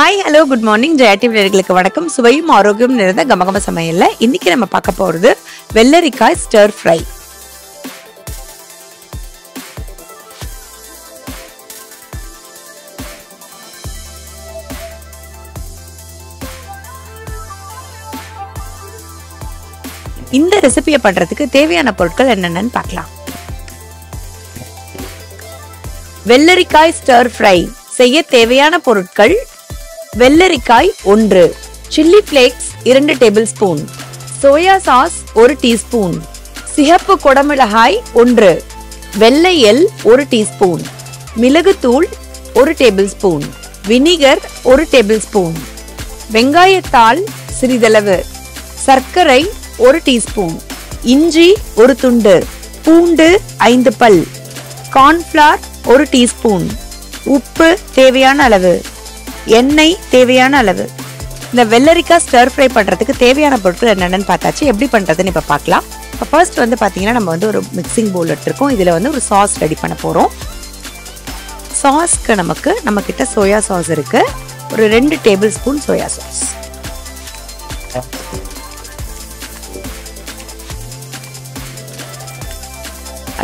Hi, hello, good morning. Jaya TV நேயர்களுக்கு வணக்கம். சுவையும் ஆரோக்கியமும் நிறைந்த கமகம சமையல்ல இன்னைக்கு நம்ம பார்க்க போறது வெள்ளை ரிக்காய் ஸ்டர் ஃப்ரை. இந்த ரெசிபியை பண்றதுக்கு தேவையான பொருட்கள் என்னென்னன்னு பார்க்கலாம். வெள்ளை ரிக்காய் ஸ்டர் ஃப்ரை செய்ய தேவையான பொருட்கள் வெள்ளரிக்காய் 1 chili flakes 2 tablespoon soya sauce 1 teaspoon சிஹப்பு கொடமிளகாய் 1 வெள்ளை எல் 1 teaspoon மிளகுத்தூள் 1 tablespoon வினிகர் 1 tablespoon வெங்காயத்தாள் சிறிதளவு சர்க்கரை 1 teaspoon இஞ்சி 1 துண்டு பூண்டு 5 பல் corn flour 1 teaspoon உப்பு தேவையான அளவு எண்ணெய் தேவையான அளவு. இந்த வெள்ளரிக்காய் ஸ்டர் ஃப்ரை பண்றதுக்கு தேவையான பொருட்கள் என்னென்னு பார்த்தாச்சு. எப்படி பண்றதுன்னு இப்ப பார்க்கலாம். ஃபர்ஸ்ட் வந்து பாத்தீங்கன்னா நம்ம வந்து ஒரு மிக்சிங் பவுல் எடுத்துக்கோம். இதுல வந்து ஒரு சாஸ் ரெடி பண்ண போறோம். சாஸ்க்கு நம்மக்கிட்ட சோயா சாஸ் இருக்கு. ஒரு 2 டேபிள் ஸ்பூன் சோயா சாஸ்.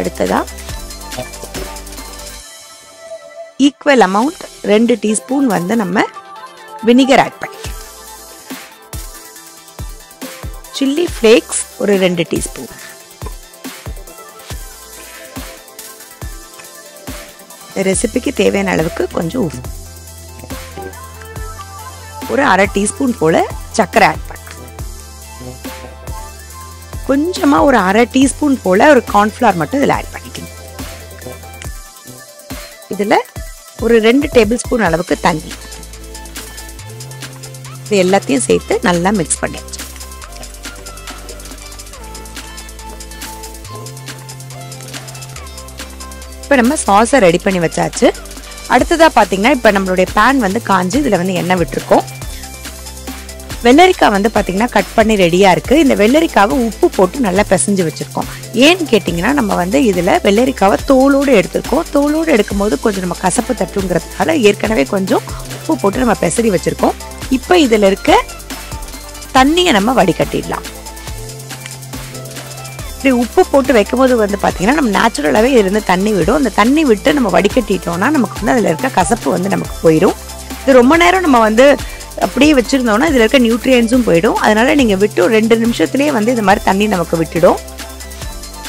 அடுத்ததா equal amount 2 teaspoon வந்து நம்ம vinegar add பண்ணிக்கலாம். chilli flakes ஒரு 2 teaspoon. ரெசிபிக்கு தேவையான அளவுக்கு கொஞ்சம் உப்பு. ஒரு 1/2 டீஸ்பூன் போல சக்கரை add பண்ணிக்கலாம். கொஞ்சமா ஒரு 1/2 டீஸ்பூன் போல ஒரு corn flour மட்டும் இதல add பண்ணிக்கலாம். இதல ஒரு 2 டேபிள்ஸ்பூன் அளவுக்கு தண்ணி. இது எல்லாத்தையும் சேர்த்து நல்லா மிக்ஸ் பண்ணியாச்சு. இப்போ நம்ம சாஸை ரெடி பண்ணி வச்சாச்சு. அடுத்ததா பாத்தீங்கன்னா இப்போ நம்மளுடைய பேன் வந்து காஞ்சி இதுல வந்து எண்ணெய் விட்டுருக்கோம். வெள்ளரிக்காய் வந்து பாத்தீங்கன்னா கட் பண்ணி ரெடியா இருக்கு. இந்த வெள்ளரிக்காவை உப்பு போட்டு நல்லா பிசைஞ்சு வச்சிருக்கோம். ஏன்னு கேட்டிங்கன்னா நம்ம வந்து இதுல வெள்ளரிக்காவை தோலோடு எடுத்திருக்கோம். தோலோடு எடுக்கும்போது கொஞ்சம் நம்ம கசப்பு தட்டுங்கிறதுனால ஏற்கனவே கொஞ்சம் உப்பு போட்டு நம்ம பிசறி வச்சிருக்கோம். இப்போ இதுல இருக்க தண்ணியை நம்ம வடிகட்டிடலாம். இப்படி உப்பு போட்டு வைக்கும்போது வந்து பாத்தீங்கன்னா நம்ம நேச்சுரலாவே இருந்து தண்ணி விடும். அந்த தண்ணி விட்டு நம்ம வடிகட்டிட்டோம்னா நமக்கு வந்து அதுல இருக்க கசப்பு வந்து நமக்கு போயிடும். இது ரொம்ப நேரம் நம்ம வந்து அப்படியே வச்சிருந்தோம்னா இதுல இருக்க நியூட்ரியன்ஸும் போயிடும். அதனால நீங்க விட்டு 2 நிமிஷத்துலயே வந்து இந்த மாதிரி தண்ணி நமக்கு விட்டுடும்.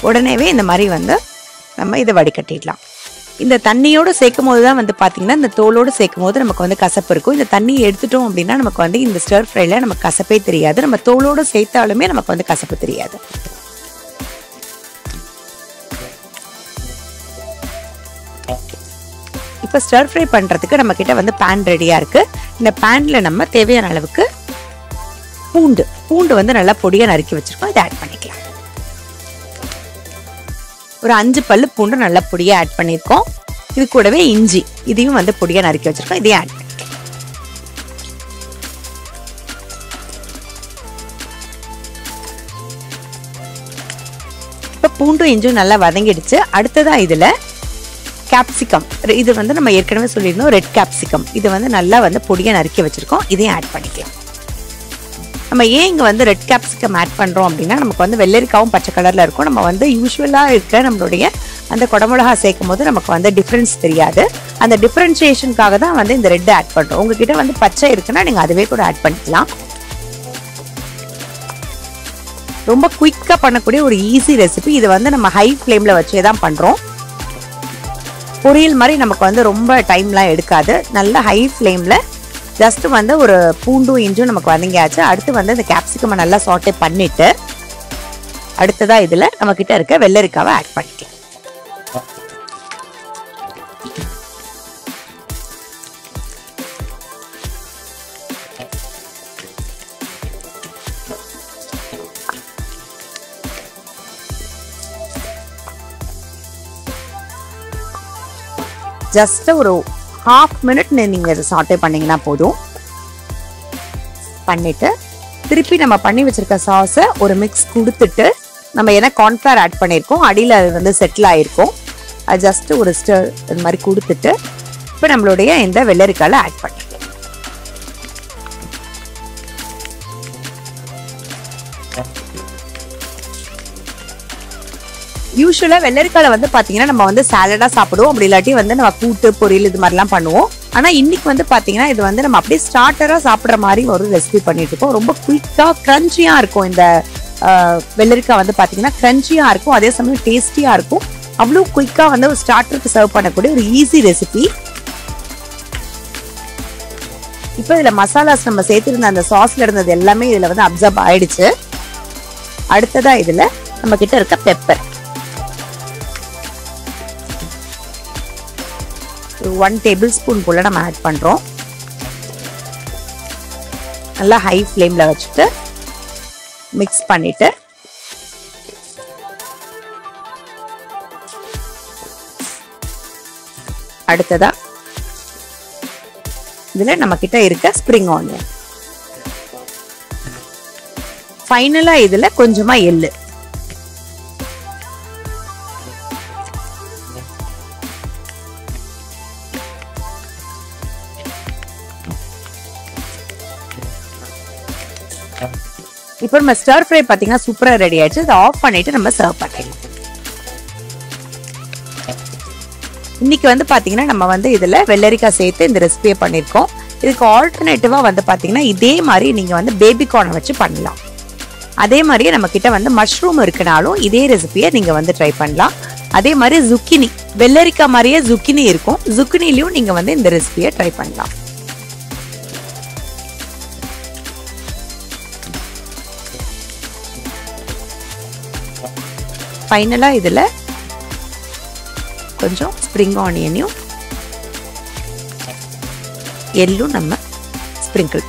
உடனேவே இந்த மாதிரி வந்து நம்ம இதை வடிகட்டிடலாம். இந்த தண்ணியோடு சேர்க்கும் போது தான் வந்து பாத்தீங்கன்னா இந்த தோலோடு சேர்க்கும் போது நமக்கு வந்து கசப்பு இருக்கும். இந்த தண்ணியை எடுத்துட்டோம் அப்படின்னா நமக்கு வந்து இந்த ஸ்டர் ஃப்ரைல நமக்கு கசப்பே தெரியாது. நம்ம தோலோடு சேர்த்தாலுமே நமக்கு வந்து கசப்பு தெரியாது. இப்போ ஸ்டர் ஃப்ரை பண்றதுக்கு நம்ம கிட்ட வந்து பேன் ரெடியா இருக்கு. இந்த பேன்ல நம்ம தேவையான அளவுக்கு பூண்டு வந்து நல்லா பொடியா நறுக்கி வச்சிருக்கோம். இதை ஆட் பண்ணிக்கலாம். ஒரு 5 பல்லு பூண்டு நல்லா பொடியா ஆட் பண்ணியிருக்கோம். இது கூடவே இஞ்சி இதையும் வந்து பொடியா நறுக்கி வச்சிருக்கோம். இதையும் ஆட் பண்ணிக்கலாம். இப்போ பூண்டும் இஞ்சும் நல்லா வதங்கிடுச்சு. அடுத்ததான் இதுல கேப்சிகம். இது வந்து நம்ம ஏற்கனவே சொல்லியிருந்தோம் ரெட் கேப்சிகம். இது வந்து நல்லா வந்து பொடியை நறுக்கி வச்சிருக்கோம். இதையும் ஆட் பண்ணிக்கலாம். நம்ம ஏன் இங்கே வந்து ரெட் கேப்சிகம் ஆட் பண்ணுறோம் அப்படின்னா நமக்கு வந்து வெள்ளரிக்காவும் பச்சை கலரில் இருக்கும். நம்ம வந்து யூஸ்வலாக இருக்க நம்மளுடைய அந்த கொடமிளகா சேர்க்கும் போது நமக்கு வந்து டிஃப்ரென்ஸ் தெரியாது. அந்த டிஃப்ரென்ஷியேஷனுக்காக தான் வந்து இந்த ரெட் ஆட் பண்ணுறோம். உங்ககிட்ட வந்து பச்சை இருக்குன்னா நீங்கள் அதுவே கூட ஆட் பண்ணிக்கலாம். ரொம்ப குயிக்காக பண்ணக்கூடிய ஒரு ஈஸி ரெசிபி. இது வந்து நம்ம ஹை ஃப்ளேமில் வச்சே தான் பண்ணுறோம். பொரியல் மாதிரி நமக்கு வந்து ரொம்ப டைம்லாம் எடுக்காது. நல்ல ஹை ஃப்ளேமில் ஜஸ்ட்டு வந்து ஒரு பூண்டும் இஞ்சும் நமக்கு வதங்கியாச்சு. அடுத்து வந்து இந்த கேப்சிகமை நல்லா சாட்டே பண்ணிவிட்டு அடுத்ததாக இதில் நம்மக்கிட்ட இருக்க வெள்ளரிக்காவை ஆட் பண்ணிக்கலாம். ஜஸ்ட் ஒரு 1/2 மினிட் நீங்கள் இதை சாட்டே பண்ணிங்கன்னா போதும். பண்ணிவிட்டு திருப்பி நம்ம பண்ணி வச்சுருக்க சாஸை ஒரு மிக்ஸ் கொடுத்துட்டு நம்ம ஏன்னா கார்ன்ஃப்ளவர் ஆட் பண்ணியிருக்கோம். அடியில் அது வந்து செட்டில் ஆகிருக்கும். அது ஜஸ்ட்டு ஒரு ஸ்டர் இது மாதிரி கொடுத்துட்டு இப்போ நம்மளுடைய இந்த வெள்ளரிக்காயில் ஆட் பண்ணிக்கலாம். யூசுவலா வெள்ளரிக்காய் வந்து பாத்தீங்கன்னா நம்ம வந்து சாலடா சாப்பிடுவோம், அப்படி இல்லாட்டி வந்து நம்ம கூட்டு பொரியல் இது மாதிரிலாம் பண்ணுவோம். ஆனா இன்னைக்கு வந்து பாத்தீங்கன்னா இது வந்து நம்ம அப்படியே ஸ்டார்டரா சாப்பிடுற மாதிரி ஒரு ரெசிபி பண்ணிட்டு இருக்கோம். ரொம்ப குயிக்கா கிரன்ச்சியா இருக்கும் இந்த வெள்ளரிக்காய் வந்து பாத்தீங்கன்னா, கிரன்ச்சியா இருக்கும், அதே சமயம் டேஸ்டியா இருக்கும். அவ்வளோ குயிக்கா வந்து ஒரு ஸ்டார்டருக்கு சர்வ் பண்ணக்கூடிய ஒரு ஈஸி ரெசிபி. இப்போ இதுல மசாலாஸ் நம்ம சேர்த்துருந்த அந்த சாஸ்ல இருந்தது எல்லாமே இதுல வந்து அப்சர்ப் ஆயிடுச்சு. அடுத்ததா இதுல நம்ம கிட்ட இருக்க பெப்பர் 1 டேபிள் ஸ்பூன் போல நம்ம ஆட் பண்றோம். நல்லா ஹை ஃப்ளேம்ல வச்சுட்டு மிக்ஸ் பண்ணிட்டு அடுத்ததா இதுல நம்ம கிட்ட இருக்க ஸ்ப்ரிங் ஆனியன், ஃபைனலா இதுல கொஞ்சமா எள்ளு. இப்போ நம்ம ஸ்டர் ஃப்ரை பாத்தீங்கன்னா சூப்பரா ரெடி ஆயிடுச்சு. இதை ஆஃப் பண்ணிட்டு நம்ம சர்வ் பண்ணிடலாம். இன்னைக்கு வந்து பாத்தீங்கன்னா நம்ம வந்து இதுல வெள்ளரிக்காய் சேர்த்து இந்த ரெசிபியை பண்ணிருக்கோம். இதுக்கு ஆல்டர்னேட்டிவா வந்து பாத்தீங்கன்னா இதே மாதிரி நீங்க வந்து பேபிகார்னை வச்சு பண்ணலாம். அதே மாதிரியே நம்ம கிட்ட வந்து மஷ்ரூம் இருக்குனாலும் இதே ரெசிபியை நீங்க வந்து ட்ரை பண்ணலாம். அதே மாதிரி ஜுக்கினி, வெள்ளரிக்காய் மாதிரியே ஜுக்கினி இருக்கும், ஜுக்கினிலையும் நீங்க வந்து இந்த ரெசிபியை ட்ரை பண்ணலாம். ஃபைனலா இதுல கொஞ்சம் ஸ்ப்ரிங் ஆனியனையும் எள்ளும் நம்ம ஸ்ப்ரிங்கிள்.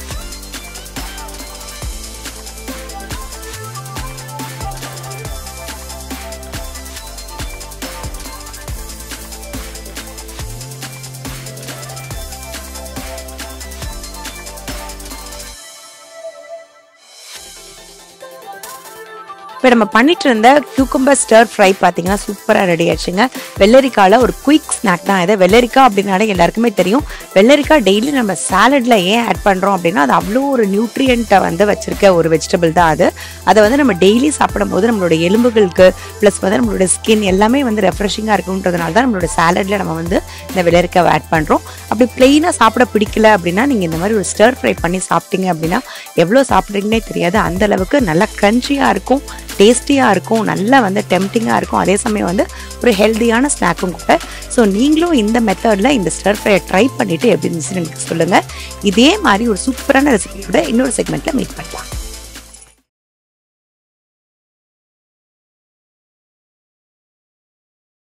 இப்போ நம்ம பண்ணிட்டு இருந்த கியூக்கம்பர் ஸ்டர் ஃப்ரை பார்த்தீங்கன்னா சூப்பராக ரெடி ஆயிடுச்சுங்க. வெள்ளரிக்காயில் ஒரு குயிக் ஸ்நாக் தான் இது. வெள்ளரிக்காய் அப்படின்னாலே எல்லாருக்குமே தெரியும், வெள்ளரிக்காய் டெய்லி நம்ம சாலடில் ஏன் ஆட் பண்ணுறோம் அப்படின்னா அது அவ்வளோ ஒரு நியூட்ரியண்ட்டை வந்து வச்சுருக்க ஒரு வெஜிடபிள் தான் அது. அதை வந்து நம்ம டெய்லி சாப்பிடும்போது நம்மளோட எலும்புகளுக்கு ப்ளஸ் வந்து நம்மளோட ஸ்கின் எல்லாமே வந்து ரெஃப்ரெஷிங்காக இருக்குன்றதுனால தான் நம்மளோட சாலடில் நம்ம வந்து இந்த வெள்ளரிக்காய் ஆட் பண்ணுறோம். அப்படி பிளெயினாக சாப்பிட பிடிக்கல அப்படின்னா நீங்கள் இந்த மாதிரி ஒரு ஸ்டர் ஃப்ரை பண்ணி சாப்பிட்டீங்க அப்படின்னா எவ்வளோ சாப்பிட்றீங்கன்னே தெரியாது. அந்தளவுக்கு நல்லா க்ரன்ச்சியாக இருக்கும், டேஸ்டியாக இருக்கும், நல்லா வந்து டெம்ப்டிங்காக இருக்கும், அதே சமயம் வந்து ஒரு ஹெல்த்தியான ஸ்நாக்கும் கூட. ஸோ நீங்களும் இந்த மெத்தடில் இந்த ஸ்டர் ஃப்ரையை ட்ரை பண்ணிவிட்டு எப்படி இருந்துச்சுன்னு சொல்லுங்கள். இதே மாதிரி ஒரு சூப்பரான ரெசிபியோட இன்னொரு செக்மெண்ட்டில் மீட் பண்ணலாம்.